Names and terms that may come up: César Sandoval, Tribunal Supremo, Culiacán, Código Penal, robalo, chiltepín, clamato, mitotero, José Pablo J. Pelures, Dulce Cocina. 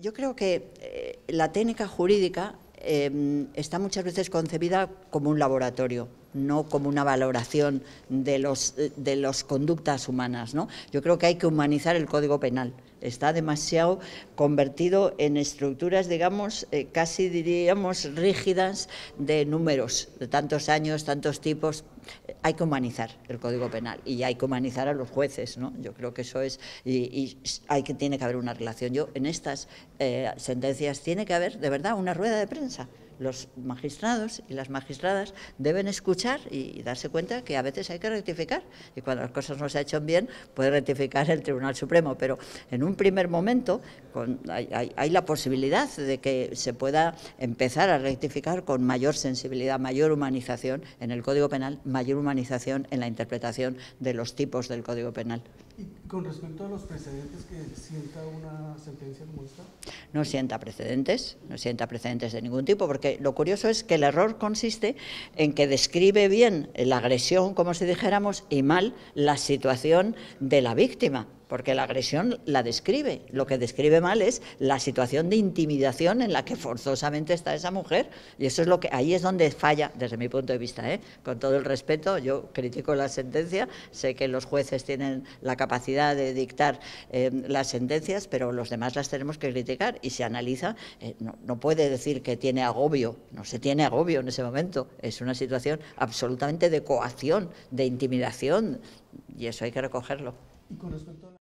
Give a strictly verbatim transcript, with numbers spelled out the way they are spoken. Yo creo que eh, la técnica jurídica eh, está muchas veces concebida como un laboratorio, no como una valoración de los de las conductas humanas, ¿no? Yo creo que hay que humanizar el Código Penal. Está demasiado convertido en estructuras, digamos, eh, casi diríamos rígidas de números, de tantos años, tantos tipos. Hay que humanizar el Código Penal y hay que humanizar a los jueces, ¿no? Yo creo que eso es, y, y hay que, tiene que haber una relación. Yo, en estas eh, sentencias tiene que haber, de verdad, una rueda de prensa. Los magistrados y las magistradas deben escuchar y darse cuenta que a veces hay que rectificar, y cuando las cosas no se han hecho bien puede rectificar el Tribunal Supremo, pero en un primer momento con, hay, hay, hay la posibilidad de que se pueda empezar a rectificar con mayor sensibilidad, mayor humanización en el Código Penal, mayor humanización en la interpretación de los tipos del Código Penal. ¿Y con respecto a los precedentes que sienta una sentencia como esta? No sienta precedentes, no sienta precedentes de ningún tipo, porque lo curioso es que el error consiste en que describe bien la agresión, como si dijéramos, y mal la situación de la víctima, porque la agresión la describe. Lo que describe mal es la situación de intimidación en la que forzosamente está esa mujer, y eso es lo que, ahí es donde falla, desde mi punto de vista, ¿eh? Con todo el respeto, yo critico la sentencia, sé que los jueces tienen la capacidad de dictar eh, las sentencias, pero los demás las tenemos que criticar, y se analiza, eh, no, no puede decir que tiene agobio, no se tiene agobio en ese momento, es una situación absolutamente de coacción, de intimidación, y eso hay que recogerlo. Y con respecto a la...